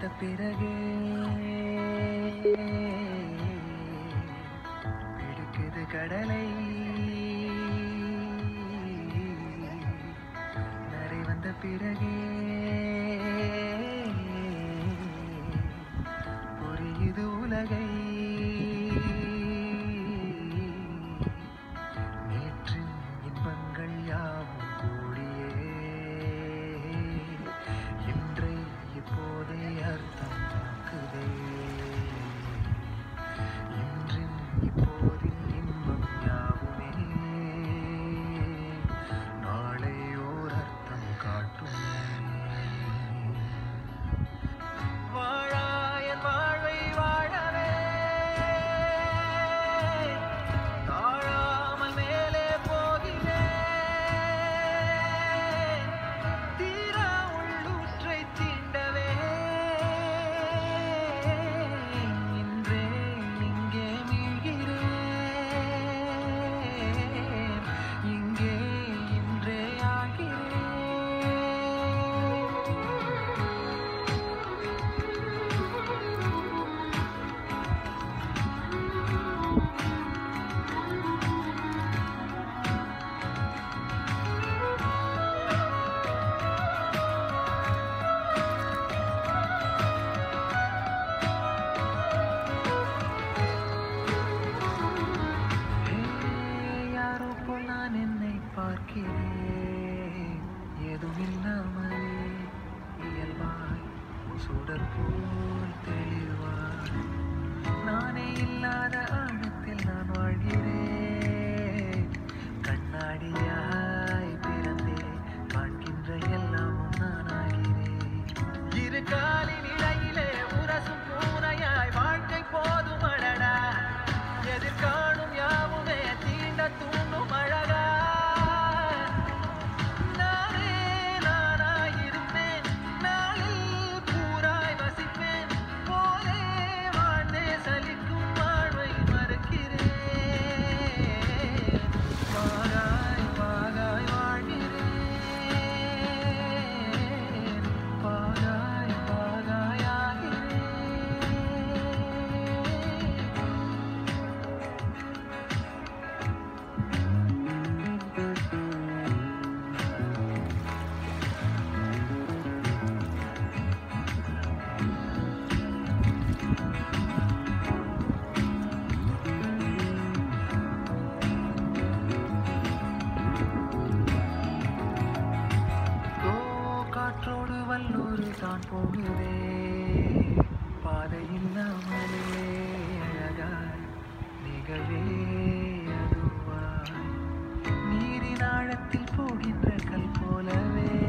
வந்த பிறகு பிடிக்குது கடலை நரை வந்த பிறகு புரியுது உலகை நேற்றின் இன்பங்கள் யாவும் பார்க்கிறேன் எதுமில்லாமலே இயல்பாய் சுடர் போல் தெளிவாய் நானே இல்லாத ஆழத்தில் நான் வாழ்கிறேன் கண்ணாடியாய் பிறந்தே காண்கின்ற எல்லாமும் நான் ஆகிறேன் இரு காலின் நிலையிலே உரசும் பூனையாய் வாழ்க்கை போதும் அடடா எதிர்காணும் யாவுமே தீண்ட தூண்டும் அழகா காற்றோடு வல்லூர் தான் போகுதே பாதை இல்லாமலே அழகாய் நிகழே அதுவாய் நீரின் ஆழத்தில் போகின்ற கல் போலவே